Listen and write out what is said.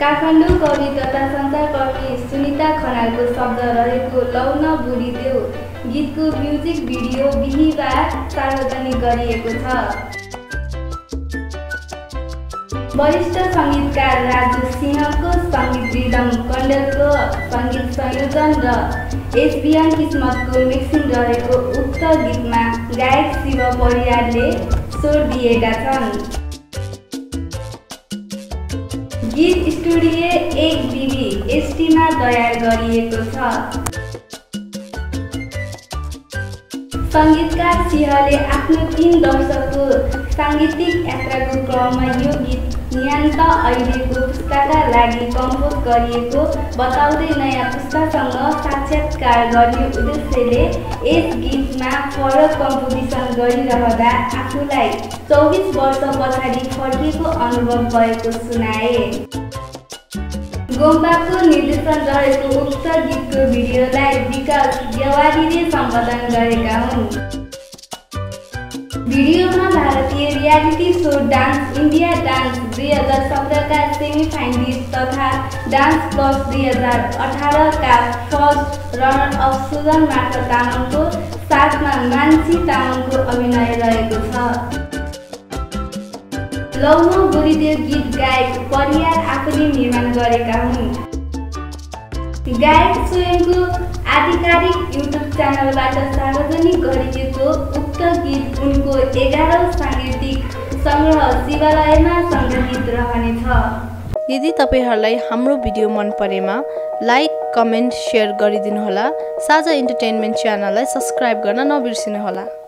काठमाडौँ कवि तथा संसारकर्मी सुनिता खनालको शब्द रहेको लौन बुढीदेऊ गीतको म्युजिक भिडियो बिहीबार सार्वजनिक गरिएको छ। वरिष्ठ संगीतकार राजु सिंहको संगीत रिदम कण्डेलको संगीत संयोजन र एसबीएन किस्मतको मिक्सिङ गरेको उक्त गीतमा गायक शिव परियारले स्वर दिएका छन्। गीत स्टुडियो 1 बीबी एसटीमा तयार गरिएको छ। संगीतकार सिंहले आफ्नो 3 दशकको सांगीतिक यात्राको क्रममा यो गीत नियन्ता अहिलेको पुस्ताका लागि कम्पोज गरिएको बताउँदै नयाँ पुस्तासँग साक्षात्कार गर्ने उद्देश्यले यस गीतमा फरक कम्पोजिसन गरिरहँदा आफूलाई 24 वर्ष पछाडि फर्किएको अनुभव भएको सुनाए। गोम्बाको निर्देशन रहेको उक्त गीतको भिडियोलाई विकास देवालीले सम्पादन गरेका हुन्। भिडियोमा भारतीय reality show dance India dance 2017 का सेमिफाइनलिस्ट तथा डान्स प्लस 2018 का फर्स्ट रनर अफ सुजन मार्फत तामाङको साथमा मान्छी तामाङको अभिनय रहेको छ। लौनो बुढीदेऊ गीत गायक परियार आफूले निर्माण गरेका हुन्। गायक स्वयंको आधिकारिक युट्युब च्यानलबाट सार्वजनिक गरिएको उक्त गीत उनको 11औं सांगीतिक संग्रह शिवालयमा सङ्गीत रहनेछ। यदि तपाईहरुलाई हाम्रो भिडियो मन परेमा लाइक, कमेन्ट, शेयर गरिदिनु होला। साझा एन्टरटेनमेन्ट च्यानललाई सब्स्क्राइब गर्न नबिर्सिनु होला।